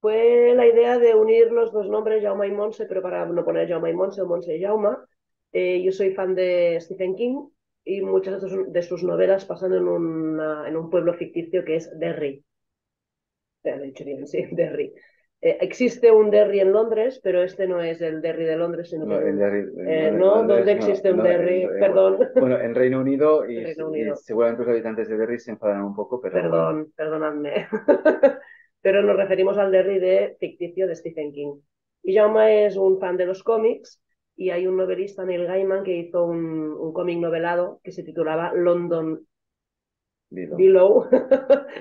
fue la idea de unir los dos nombres, Jaume y Monse, pero para no poner Jaume y Monse o Monse y Jaume. Yo soy fan de Stephen King y muchas de sus novelas pasan en un pueblo ficticio que es Derry. Lo he dicho bien, sí, Derry. Existe un Derry en Londres, pero este no es el Derry de Londres, sino no, ¿dónde existe un Derry? Perdón. Bueno, en Reino Unido y seguramente los habitantes de Derry se enfadarán un poco, pero... Perdón, perdonadme. Pero nos referimos al Derry de ficticio de Stephen King. Y Jaume es un fan de los cómics y hay un novelista, Neil Gaiman, que hizo un cómic novelado que se titulaba London Below.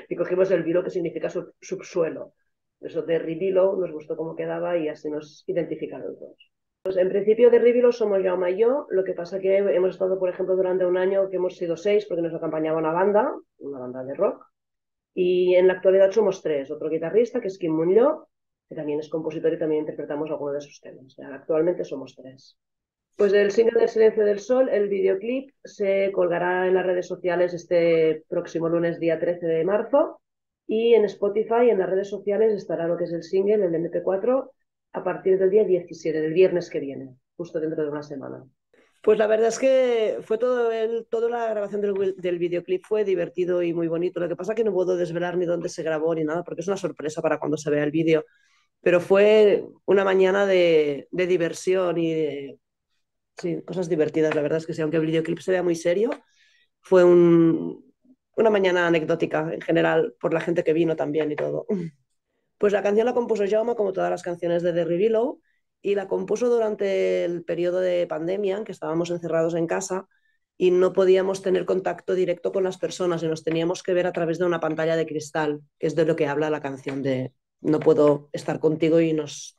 Y cogimos el Below, que significa subsuelo. Eso de Derry Below nos gustó cómo quedaba y así nos identificaron todos. Pues en principio de Derry Below somos Jaume y yo, lo que pasa que hemos estado, por ejemplo, durante un año que hemos sido 6 porque nos acompañaba una banda de rock, y en la actualidad somos 3, otro guitarrista que es Kim Muñoz, que también es compositor y también interpretamos algunos de sus temas. Actualmente somos 3. Pues el single del Silencio del Sol, el videoclip, se colgará en las redes sociales este próximo lunes, día 13 de marzo. Y en Spotify, en las redes sociales, estará lo que es el single, el MP4, a partir del día 17, del viernes que viene, justo dentro de una semana. Pues la verdad es que fue toda la grabación del videoclip fue divertido y muy bonito. Lo que pasa es que no puedo desvelar ni dónde se grabó ni nada, porque es una sorpresa para cuando se vea el vídeo. Pero fue una mañana de diversión y de sí, cosas divertidas. La verdad es que sí, aunque el videoclip se vea muy serio, fue una mañana anecdótica, en general, por la gente que vino también y todo. Pues la canción la compuso Jaume, como todas las canciones de Derry Below, y la compuso durante el periodo de pandemia, en que estábamos encerrados en casa y no podíamos tener contacto directo con las personas y nos teníamos que ver a través de una pantalla de cristal, que es de lo que habla la canción de no puedo estar contigo, y nos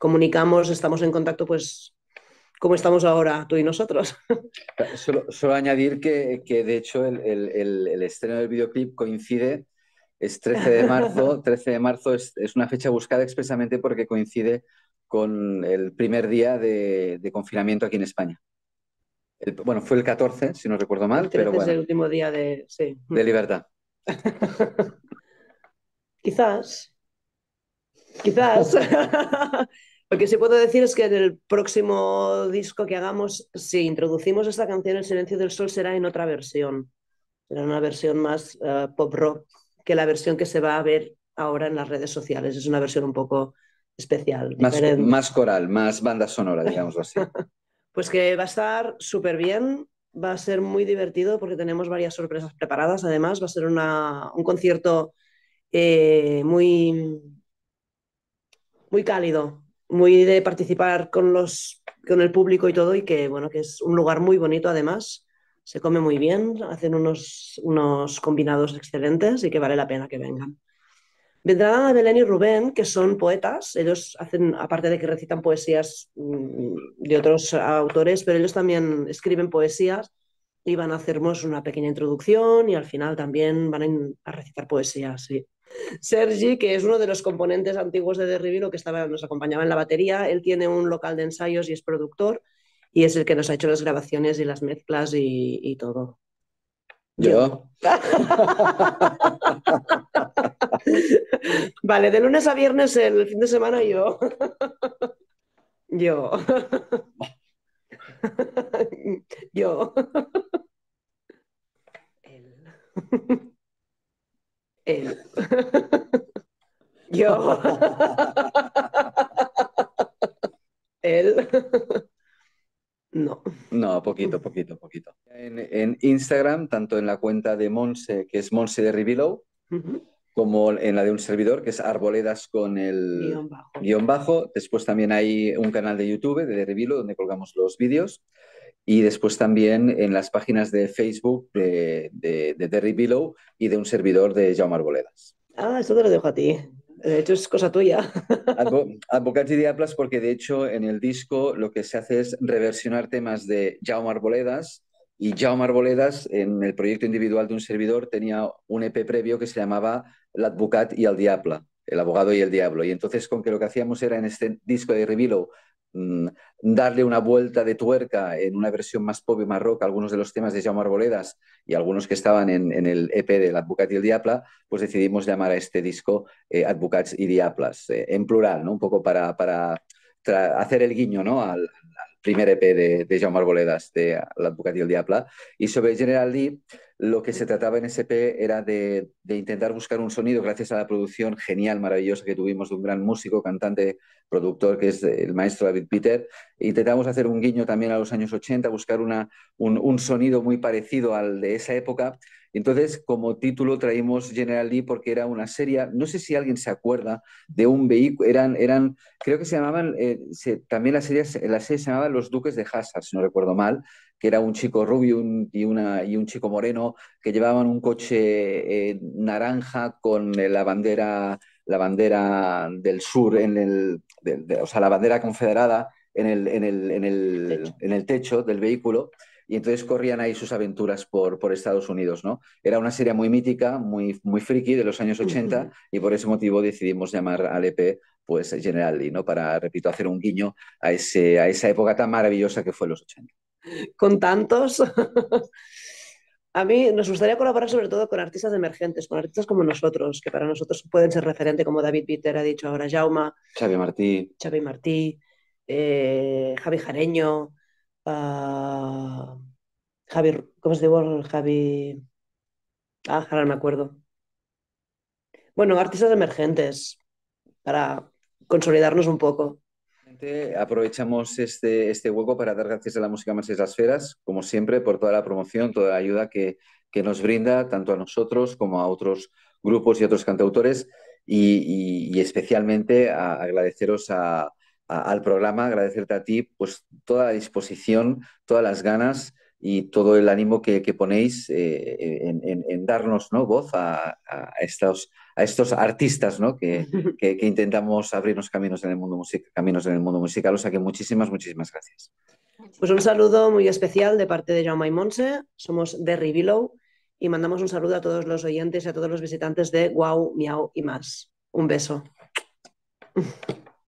comunicamos, estamos en contacto, pues... ¿Cómo estamos ahora tú y nosotros? Solo añadir que de hecho, el estreno del videoclip coincide, es 13 de marzo, 13 de marzo es una fecha buscada expresamente porque coincide con el primer día de confinamiento aquí en España. Bueno, fue el 14, si no recuerdo mal, el 13, pero bueno. Es el último día de libertad. Quizás... Lo que sí puedo decir es que en el próximo disco que hagamos, si introducimos esta canción, El Silencio del Sol, será en otra versión. Será una versión más pop rock que la versión que se va a ver ahora en las redes sociales. Es una versión un poco especial. Más coral, más banda sonora, digámoslo así. Pues que va a estar súper bien, va a ser muy divertido porque tenemos varias sorpresas preparadas. Además, va a ser un concierto muy cálido. Muy de participar con el público y todo, y que bueno, que es un lugar muy bonito además, se come muy bien, hacen unos combinados excelentes y que vale la pena que vengan. Vendrán a Belén y Rubén, que son poetas, ellos hacen, aparte de que recitan poesías de otros autores, pero ellos también escriben poesías y van a hacernos una pequeña introducción y al final también van a recitar poesías, sí. Sergi, que es uno de los componentes antiguos de Derribino, que nos acompañaba en la batería, él tiene un local de ensayos y es productor y es el que nos ha hecho las grabaciones y las mezclas y todo. ¿Yo? Vale, de lunes a viernes, el fin de semana yo. Yo. Él. Yo. Él. No. No, poquito. En Instagram, tanto en la cuenta de Monse, que es Monse Derry Below, como en la de un servidor, que es Arboledas con el guión bajo. Después también hay un canal de YouTube de Derry Below, donde colgamos los vídeos. Y después también en las páginas de Facebook de Derry Below y de un servidor de Jaume Arboledas. Ah, esto te lo dejo a ti. De hecho, es cosa tuya. Advocats y Diablas, porque de hecho en el disco lo que se hace es reversionar temas de Jaume Arboledas. Y Jaume Arboledas, en el proyecto individual de un servidor, tenía un EP previo que se llamaba L'Advocat y el Diable, el abogado y el diablo. Y entonces con que lo que hacíamos era en este disco de Derry Below darle una vuelta de tuerca en una versión más pop y más rock a algunos de los temas de Jaume Arboledas y algunos que estaban en el EP de L'Advocat y el Diable, pues decidimos llamar a este disco Advocats y Diablas, en plural, ¿no? Un poco para hacer el guiño, ¿no?, al primer EP de Jaume Arboledas, de L'Advocat y el Diable. Y sobre General Lee, lo que se trataba en ese EP era de intentar buscar un sonido, gracias a la producción genial, maravillosa que tuvimos de un gran músico, cantante, productor, que es el maestro David Peter. Intentamos hacer un guiño también a los años 80, buscar un sonido muy parecido al de esa época. Entonces, como título traímos General Lee porque era una serie, no sé si alguien se acuerda, de un vehículo, creo que se llamaban, también la serie se llamaba Los Duques de Hazzard, si no recuerdo mal, que era un chico rubio y un chico moreno que llevaban un coche naranja con la bandera del sur, la bandera confederada en el techo del vehículo. Y entonces corrían ahí sus aventuras por Estados Unidos, ¿no? Era una serie muy mítica, muy, muy friki, de los años 80, y por ese motivo decidimos llamar al EP pues General Lee, ¿no? Para, repito, hacer un guiño a esa época tan maravillosa que fue los 80. Con tantos. A mí nos gustaría colaborar sobre todo con artistas emergentes, con artistas como nosotros, que para nosotros pueden ser referente, como David Peter ha dicho ahora, Jaume, Xavi Martí, Javi Jareño, Javi... ahora me acuerdo. Bueno, artistas emergentes para consolidarnos un poco. Aprovechamos este hueco para dar gracias a la Música Más de las Esferas, como siempre, por toda la promoción, toda la ayuda que nos brinda, tanto a nosotros como a otros grupos y otros cantautores, y especialmente agradeceros al programa, agradecerte a ti pues toda la disposición, todas las ganas y todo el ánimo que ponéis en darnos, ¿no?, voz a estos artistas, ¿no?, que intentamos abrirnos caminos en el mundo musical, o sea que muchísimas gracias. Pues un saludo muy especial de parte de Jaume y Monse, somos Derry Below y mandamos un saludo a todos los oyentes y a todos los visitantes de Guau, Miau y más. Un beso.